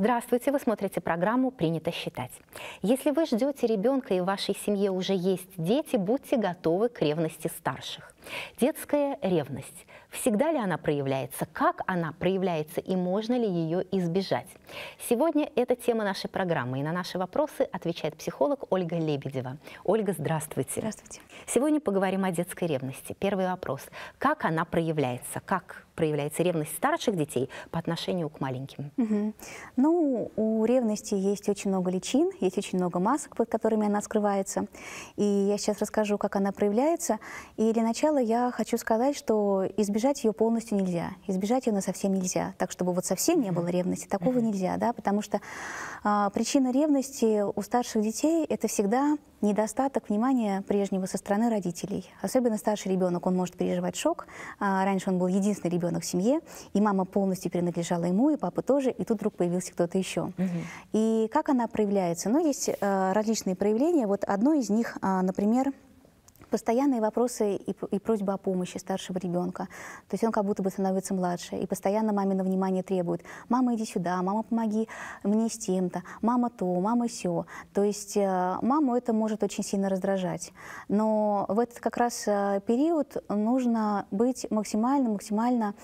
Здравствуйте, вы смотрите программу «Принято считать». Если вы ждете ребенка и в вашей семье уже есть дети, будьте готовы к ревности старших. Детская ревность. Всегда ли она проявляется? Как она проявляется и можно ли ее избежать? Сегодня это тема нашей программы, и на наши вопросы отвечает психолог Ольга Лебедева. Ольга, здравствуйте. Здравствуйте. Сегодня поговорим о детской ревности. Первый вопрос. Как она проявляется? Как проявляется ревность старших детей по отношению к маленьким? Угу. Ну, у ревности есть очень много личин, есть очень много масок, под которыми она скрывается. И я сейчас расскажу, как она проявляется. И для начала я хочу сказать, что избежать ее полностью нельзя. Избежать ее на совсем нельзя. Так, чтобы вот совсем не было ревности, такого нельзя, да, потому что причина ревности у старших детей – это всегда недостаток внимания прежнего со стороны родителей. Особенно старший ребенок, он может переживать шок. Раньше он был единственный ребенок в семье, и мама полностью принадлежала ему, и папа тоже, и тут вдруг появился кто-то еще. И как она проявляется? Ну, есть различные проявления. Вот одно из них, например, постоянные вопросы и просьба о помощи старшего ребенка. То есть он как будто бы становится младше, и постоянно мамино внимание требует. «Мама, иди сюда», «Мама, помоги мне с тем-то», «Мама то», «Мама сё». То есть маму это может очень сильно раздражать. Но в этот как раз период нужно быть максимально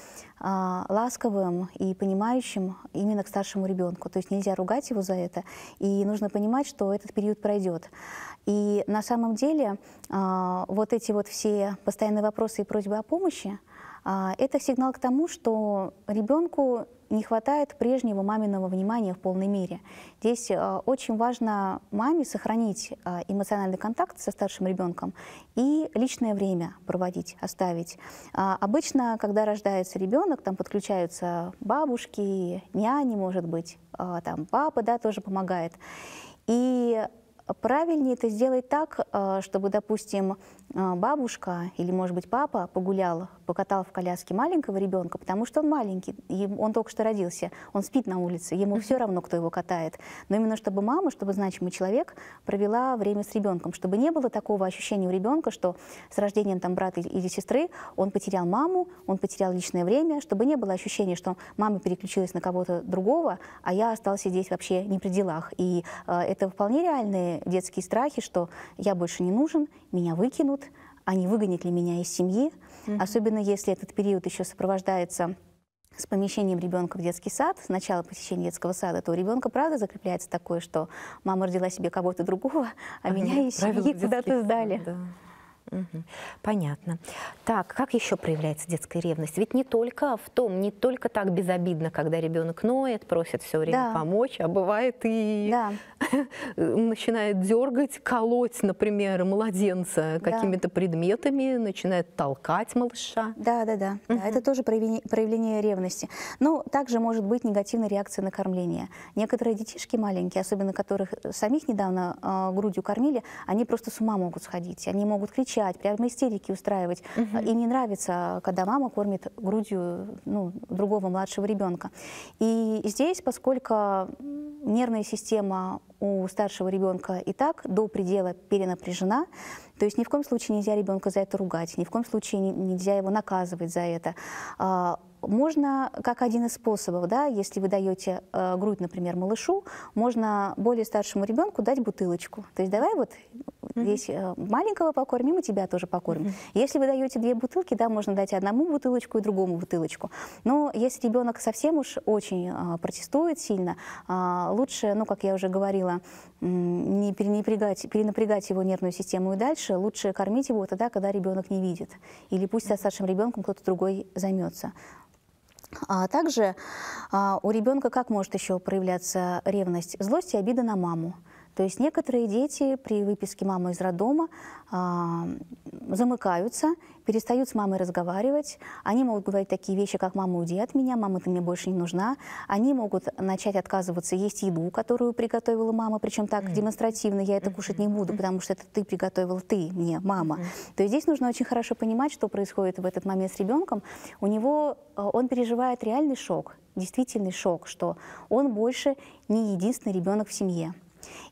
ласковым и понимающим именно к старшему ребенку. То есть нельзя ругать его за это, и нужно понимать, что этот период пройдет. И на самом деле вот эти вот все постоянные вопросы и просьбы о помощи – это сигнал к тому, что ребенку не хватает прежнего маминого внимания в полной мере. Здесь очень важно маме сохранить эмоциональный контакт со старшим ребенком и личное время проводить, оставить. Обычно, когда рождается ребенок, там подключаются бабушки, няни, может быть, там папа, да, тоже помогает. И правильнее это сделать так, чтобы, допустим, бабушка или, может быть, папа погулял, покатал в коляске маленького ребенка, потому что он маленький, он только что родился, он спит на улице, ему все равно, кто его катает. Но именно чтобы мама, чтобы значимый человек провела время с ребенком, чтобы не было такого ощущения у ребенка, что с рождением там брата или сестры он потерял маму, он потерял личное время, чтобы не было ощущения, что мама переключилась на кого-то другого, а я остался здесь вообще не при делах. И это вполне реальные детские страхи, что я больше не нужен, меня выкинут, а не выгонят ли меня из семьи. Особенно если этот период еще сопровождается с помещением ребенка в детский сад, с начала посещения детского сада, то у ребенка, правда, закрепляется такое, что мама родила себе кого-то другого, а меня из семьи куда-то сдали. Да. Понятно. Так, как еще проявляется детская ревность? Ведь не только так безобидно, когда ребенок ноет, просит все время помочь, а бывает и начинает дергать, колоть, например, младенца какими-то предметами, начинает толкать малыша. Да, это тоже проявление ревности. Но также может быть негативная реакция на кормление. Некоторые детишки маленькие, особенно которых самих недавно грудью кормили, они просто с ума могут сходить, они могут кричать, прямо истерики устраивать. Им не нравится, когда мама кормит грудью другого младшего ребенка. И здесь, поскольку нервная система у старшего ребенка и так до предела перенапряжена, то есть ни в коем случае нельзя ребенка за это ругать, ни в коем случае нельзя его наказывать за это. Можно, как один из способов, да, если вы даете грудь, например, малышу, можно более старшему ребенку дать бутылочку. То есть давай вот здесь маленького покормим, и тебя тоже покормим. Если вы даете две бутылки, да, можно дать одному бутылочку и другому бутылочку. Но если ребенок совсем уж очень протестует сильно, лучше, ну, как я уже говорила, не перенапрягать его нервную систему и дальше, лучше кормить его тогда, когда ребенок не видит. Или пусть со старшим ребенком кто-то другой займется. А также у ребенка как может еще проявляться ревность? Злость и обида на маму. То есть некоторые дети при выписке мамы из роддома замыкаются, перестают с мамой разговаривать. Они могут говорить такие вещи, как «мама, уйди от меня», «мама, ты мне больше не нужна». Они могут начать отказываться есть еду, которую приготовила мама, причем так демонстративно: «я это кушать не буду, потому что это ты приготовила, ты мне, мама». То есть здесь нужно очень хорошо понимать, что происходит в этот момент с ребенком. У него он переживает реальный шок, действительный шок, что он больше не единственный ребенок в семье.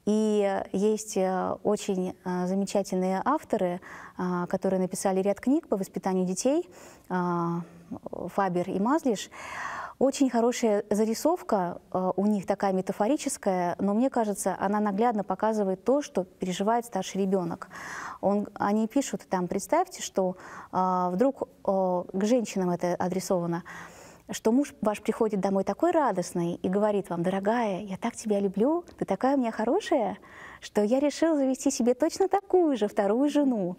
И есть очень замечательные авторы, которые написали ряд книг по воспитанию детей, Фабер и Мазлиш. Очень хорошая зарисовка у них, такая метафорическая, но мне кажется, она наглядно показывает то, что переживает старший ребенок. Они пишут там, представьте, что вдруг к женщинам это адресовано, что муж ваш приходит домой такой радостный и говорит вам: дорогая, я так тебя люблю, ты такая у меня хорошая, что я решил завести себе точно такую же вторую жену.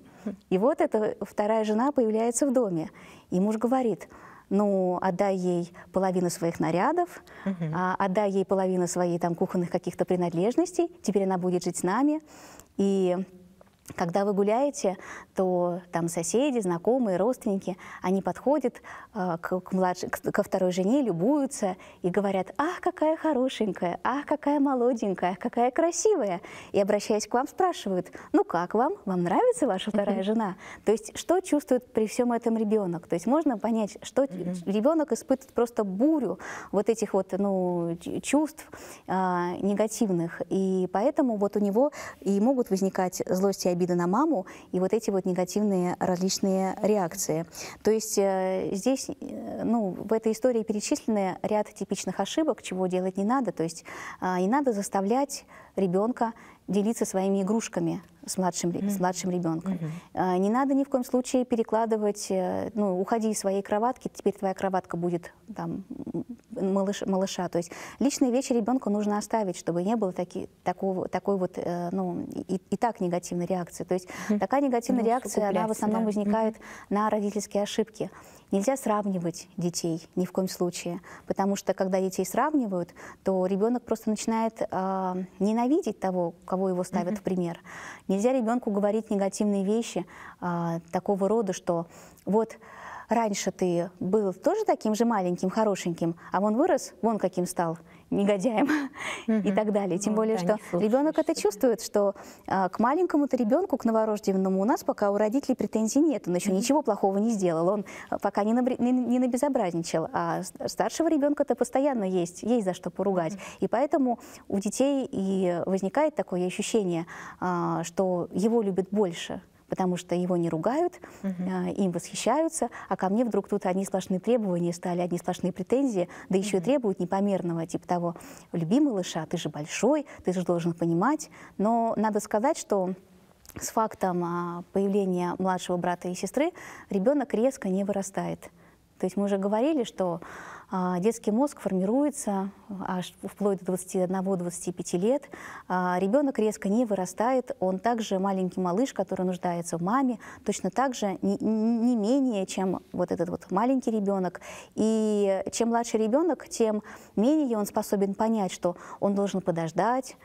И вот эта вторая жена появляется в доме, и муж говорит: ну, отдай ей половину своих нарядов, отдай ей половину своих там кухонных каких-то принадлежностей, теперь она будет жить с нами. И когда вы гуляете, то там соседи, знакомые, родственники, они подходят ко второй жене, любуются и говорят: ах, какая хорошенькая, ах, какая молоденькая, ах, какая красивая. И, обращаясь к вам, спрашивают: ну как вам? Вам нравится ваша вторая жена? То есть что чувствует при всем этом ребенок? То есть можно понять, что ребенок испытывает просто бурю вот этих вот, ну, чувств негативных. И поэтому вот у него и могут возникать злости, обида на маму и вот эти вот негативные различные реакции. То есть здесь, ну, в этой истории перечислены ряд типичных ошибок, чего делать не надо. То есть не надо заставлять ребенка делиться своими игрушками с младшим ребенком. Не надо ни в коем случае перекладывать, ну, уходи из своей кроватки, теперь твоя кроватка будет там малыша. То есть личные вещи ребенку нужно оставить, чтобы не было такой вот, ну, и так негативной реакции. То есть такая негативная реакция, она в основном возникает на родительские ошибки. Нельзя сравнивать детей ни в коем случае, потому что когда детей сравнивают, то ребенок просто начинает ненавидеть того, кого его ставят в пример. Нельзя ребенку говорить негативные вещи такого рода, что вот раньше ты был тоже таким же маленьким, хорошеньким, а вон вырос, вон каким стал, негодяем, и так далее. Тем более, да, что ребенок это чувствует, что к маленькому-то ребенку, к новорожденному, у нас пока у родителей претензий нет, он еще ничего плохого не сделал, он пока не набезобразничал, а старшего ребенка-то постоянно есть за что поругать. И поэтому у детей и возникает такое ощущение, что его любят больше, потому что его не ругают, им восхищаются, а ко мне вдруг тут одни сплошные требования стали, одни сплошные претензии, да еще и требуют непомерного, типа того: люби малыша, ты же большой, ты же должен понимать. Но надо сказать, что с фактом появления младшего брата и сестры ребенок резко не вырастает. То есть мы уже говорили, что детский мозг формируется аж вплоть до 21-25 лет. Ребенок резко не вырастает, он также маленький малыш, который нуждается в маме, точно так же, не менее, чем вот этот вот маленький ребенок. И чем младший ребенок, тем менее он способен понять, что он должен подождать,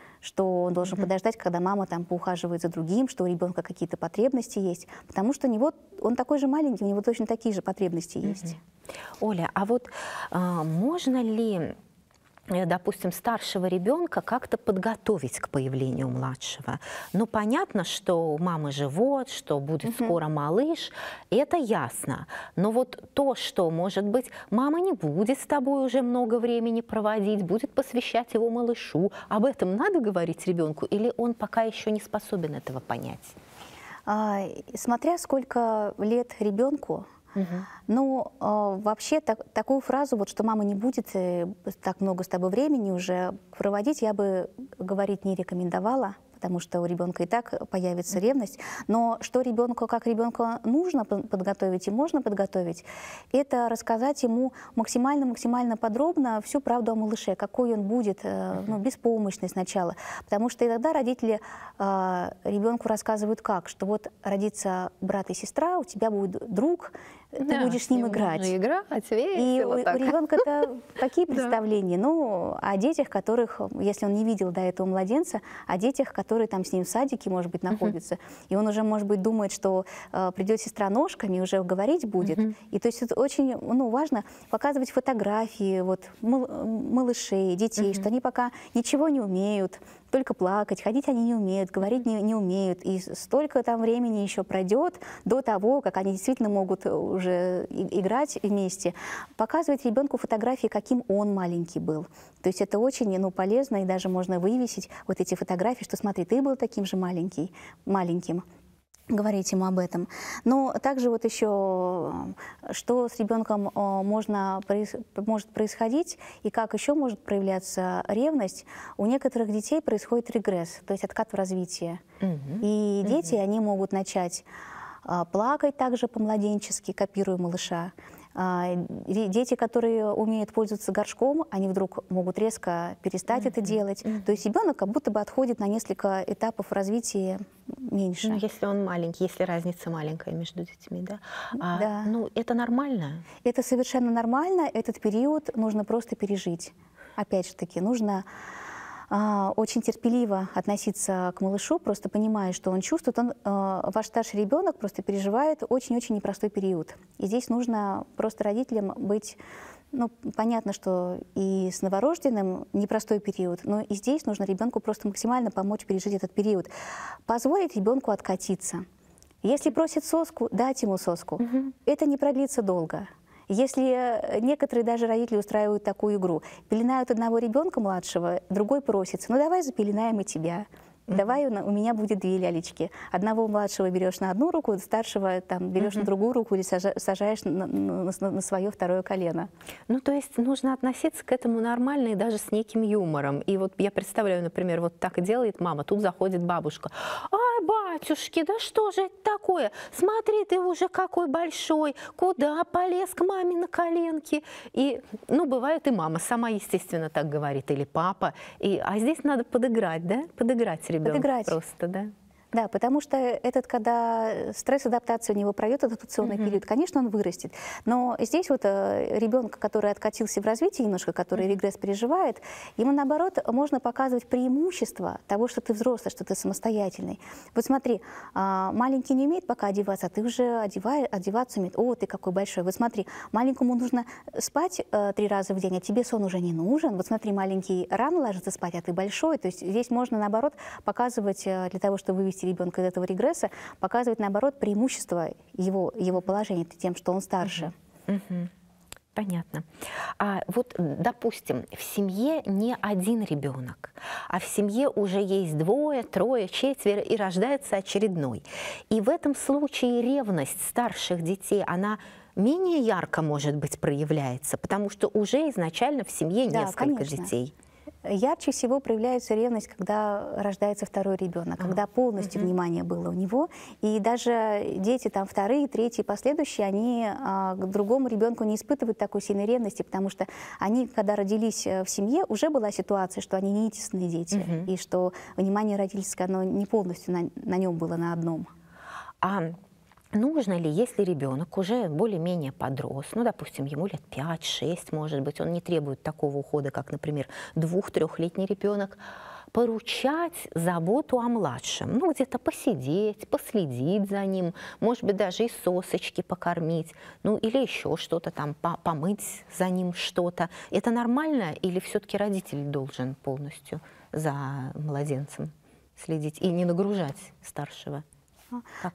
когда мама там поухаживает за другим, что у ребенка какие-то потребности есть, потому что у него, он такой же маленький, у него точно такие же потребности есть. Оля, а вот можно ли, допустим, старшего ребенка как-то подготовить к появлению младшего? Ну, понятно, что у мамы живот, что будет скоро малыш, это ясно. Но вот то, что, может быть, мама не будет с тобой уже много времени проводить, будет посвящать его малышу, об этом надо говорить ребенку, или он пока еще не способен этого понять? Смотря сколько лет ребенку. Ну, вообще такую фразу, вот, что мама не будет так много с тобой времени уже проводить, я бы говорить не рекомендовала, потому что у ребенка и так появится ревность. Но что ребенку, как ребенку нужно подготовить и можно подготовить, это рассказать ему максимально подробно всю правду о малыше, какой он будет, ну, беспомощный сначала. Потому что иногда родители ребенку рассказывают как, что вот родится брат и сестра, у тебя будет друг, ты будешь с ним играть. Весело, и у ребенка-то такие представления. Ну, о детях, которых, если он не видел до этого младенца, о детях, которые там с ним в садике, может быть, находятся. И он уже, может быть, думает, что придет сестра ножками, уже говорить будет. И то есть это очень, ну, важно показывать фотографии вот, малышей, детей, что они пока ничего не умеют, только плакать, ходить они не умеют, говорить не умеют. И столько там времени еще пройдет до того, как они действительно могут уже играть вместе. Показывать ребенку фотографии, каким он маленький был. То есть это очень, ну, полезно, и даже можно вывесить вот эти фотографии, что смотри, ты был таким же маленьким. говорить ему об этом. Но также вот еще, что с ребенком может происходить и как еще может проявляться ревность, у некоторых детей происходит регресс, то есть откат в развитии. И дети, они могут начать плакать также по-младенчески, копируя малыша. Дети, которые умеют пользоваться горшком, они вдруг могут резко перестать это делать. То есть ребенок как будто бы отходит на несколько этапов развития меньше. Ну, если он маленький, если разница маленькая между детьми, да? Да. Ну, это нормально? Это совершенно нормально. Этот период нужно просто пережить. Опять же таки, нужно очень терпеливо относиться к малышу, просто понимая, что он чувствует. Ваш старший ребенок просто переживает очень-очень непростой период. И здесь нужно просто родителям быть... Ну, понятно, что и с новорожденным непростой период, но и здесь нужно ребенку просто максимально помочь пережить этот период. Позволить ребенку откатиться. Если просит соску, дать ему соску. Это не продлится долго. Если некоторые даже родители устраивают такую игру, пеленают одного ребенка младшего, другой просится, ну давай запеленаем и тебя, давай у меня будет две лялечки. Одного младшего берешь на одну руку, старшего там берешь на другую руку или сажаешь на свое второе колено. Ну то есть нужно относиться к этому нормально и даже с неким юмором. И вот я представляю, например, вот так делает мама, тут заходит бабушка. Батюшки, да что же это такое? Смотри, ты уже какой большой, куда полез к маме на коленки? И, ну, бывает и мама сама, естественно, так говорит, или папа. А здесь надо подыграть, да? Подыграть ребенку просто, да? Да, потому что этот, когда стресс адаптации у него пройдет, адаптационный период, конечно, он вырастет. Но здесь вот ребенка, который откатился в развитии немножко, который регресс переживает, ему, наоборот, можно показывать преимущество того, что ты взрослый, что ты самостоятельный. Вот смотри, маленький не умеет пока одеваться, а ты уже одеваться умеет. О, ты какой большой. Вот смотри, маленькому нужно спать 3 раза в день, а тебе сон уже не нужен. Вот смотри, маленький рано ложится спать, а ты большой. То есть здесь можно, наоборот, показывать для того, чтобы вывести ребенка из этого регресса, показывает, наоборот, преимущество его положения тем, что он старше. Понятно. Вот, допустим, в семье не один ребенок, а в семье уже есть 2, 3, 4, и рождается очередной. И в этом случае ревность старших детей, она менее ярко, может быть, проявляется, потому что уже изначально в семье несколько детей. Ярче всего проявляется ревность, когда рождается второй ребенок, когда полностью внимание было у него. И даже дети там, 2-й, 3-й, последующие, они к другому ребенку не испытывают такой сильной ревности, потому что они, когда родились в семье, уже была ситуация, что они не единственные дети, и что внимание родительское, оно не полностью на нем было, на одном. Нужно ли, если ребенок уже более-менее подрос, ну, допустим, ему лет 5-6, может быть, он не требует такого ухода, как, например, 2-3-летний ребенок, поручать заботу о младшем, ну, где-то посидеть, последить за ним, может быть, даже и сосочки покормить, ну, или еще что-то там, помыть за ним что-то. Это нормально или все-таки родитель должен полностью за младенцем следить и не нагружать старшего?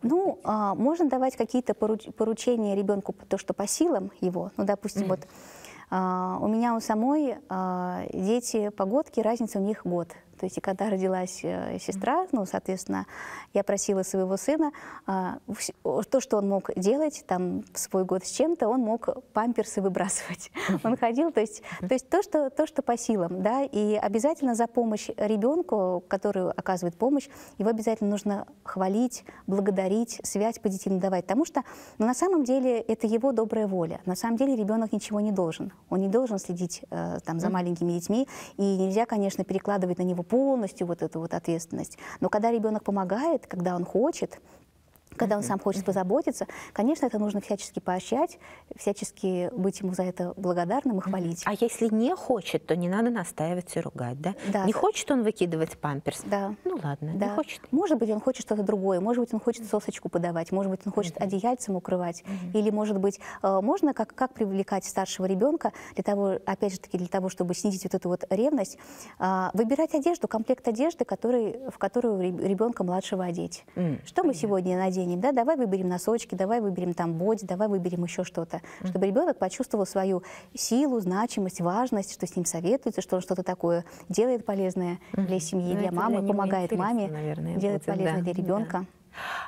Ну, можно давать какие-то поручения ребенку, то, что по силам его. Ну, допустим, вот у меня у самой дети погодки, разница у них год. То есть, когда родилась сестра, ну, соответственно, я просила своего сына, то, что он мог делать, там, в свой год с чем-то, он мог памперсы выбрасывать. Он ходил, то есть то, что по силам, да, и обязательно за помощь ребенку, который оказывает помощь, его обязательно нужно хвалить, благодарить, связь позитивно давать, потому что, ну, на самом деле, это его добрая воля. На самом деле, ребенок ничего не должен. Он не должен следить, там, за маленькими детьми, и нельзя, конечно, перекладывать на него полностью вот эту вот ответственность. Но когда ребенок помогает, когда он хочет, когда он сам хочет позаботиться, конечно, это нужно всячески поощрять, всячески быть ему за это благодарным и хвалить. А если не хочет, то не надо настаивать и ругать, да? Да. Не хочет он выкидывать памперс? Да. Ну ладно, да. Не хочет. Может быть, он хочет что-то другое, может быть, он хочет сосочку подавать, может быть, он хочет одеяльцем укрывать, или, может быть, можно как привлекать старшего ребенка для того, опять же таки, для того, чтобы снизить вот эту вот ревность, выбирать одежду, комплект одежды, в которую ребенка младшего одеть. Что мы сегодня наденем? Да, давай выберем носочки, давай выберем там боди, давай выберем еще что-то, чтобы ребенок почувствовал свою силу, значимость, важность, что с ним советуется, что он что-то такое делает полезное для семьи, для мамы, помогает маме, наверное, делает полезное для ребенка.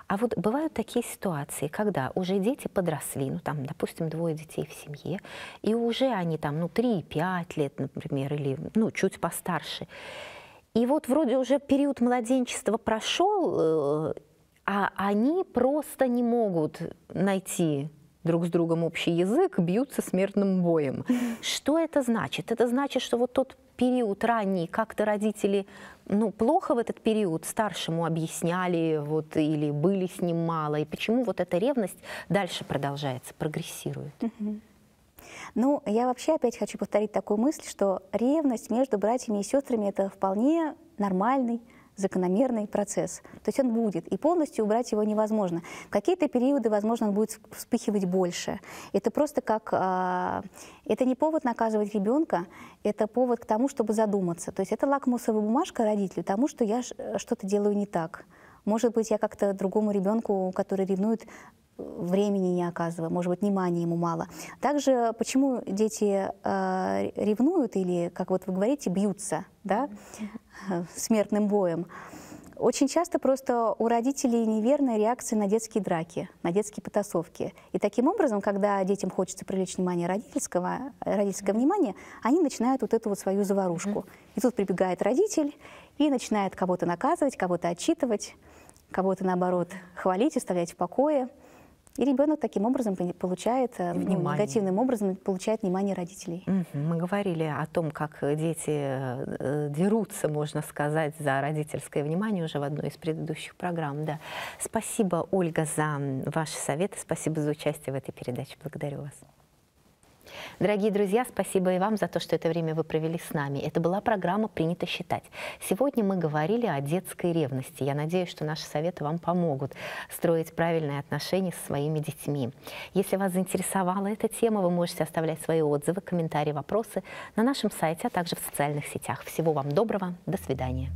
А вот бывают такие ситуации, когда уже дети подросли, ну там, допустим, двое детей в семье, и уже они там, ну, 3-5 лет, например, или, ну, чуть постарше. И вот вроде уже период младенчества прошел, а они просто не могут найти друг с другом общий язык, бьются смертным боем. Что это значит? Это значит, что вот тот период ранний, как-то родители, ну, плохо в этот период старшему объясняли, вот, или были с ним мало, и почему вот эта ревность дальше продолжается, прогрессирует? Ну, я вообще опять хочу повторить такую мысль, что ревность между братьями и сестрами – это вполне нормальный, закономерный процесс. То есть он будет, и полностью убрать его невозможно. В какие-то периоды, возможно, он будет вспыхивать больше. Это просто как... это не повод наказывать ребенка, это повод к тому, чтобы задуматься. То есть это лакмусовая бумажка родителю тому, что я что-то делаю не так. Может быть, я как-то другому ребенку, который ревнует, времени не оказываю, может быть, внимания ему мало. Также, почему дети ревнуют или, как вот вы говорите, бьются, да, смертным боем? Очень часто просто у родителей неверная реакция на детские драки, на детские потасовки. И таким образом, когда детям хочется привлечь внимание родительского внимания, они начинают вот эту вот свою заварушку. И тут прибегает родитель и начинает кого-то наказывать, кого-то отчитывать, кого-то, наобот, хвалить, оставлять в покое. И ребенок таким образом получает, ну, негативным образом получает внимание родителей. Мы говорили о том, как дети дерутся, можно сказать, за родительское внимание уже в одной из предыдущих программ. Да. Спасибо, Ольга, за ваши советы, спасибо за участие в этой передаче. Благодарю вас. Дорогие друзья, спасибо и вам за то, что это время вы провели с нами. Это была программа «Принято считать». Сегодня мы говорили о детской ревности. Я надеюсь, что наши советы вам помогут строить правильные отношения со своими детьми. Если вас заинтересовала эта тема, вы можете оставлять свои отзывы, комментарии, вопросы на нашем сайте, а также в социальных сетях. Всего вам доброго. До свидания.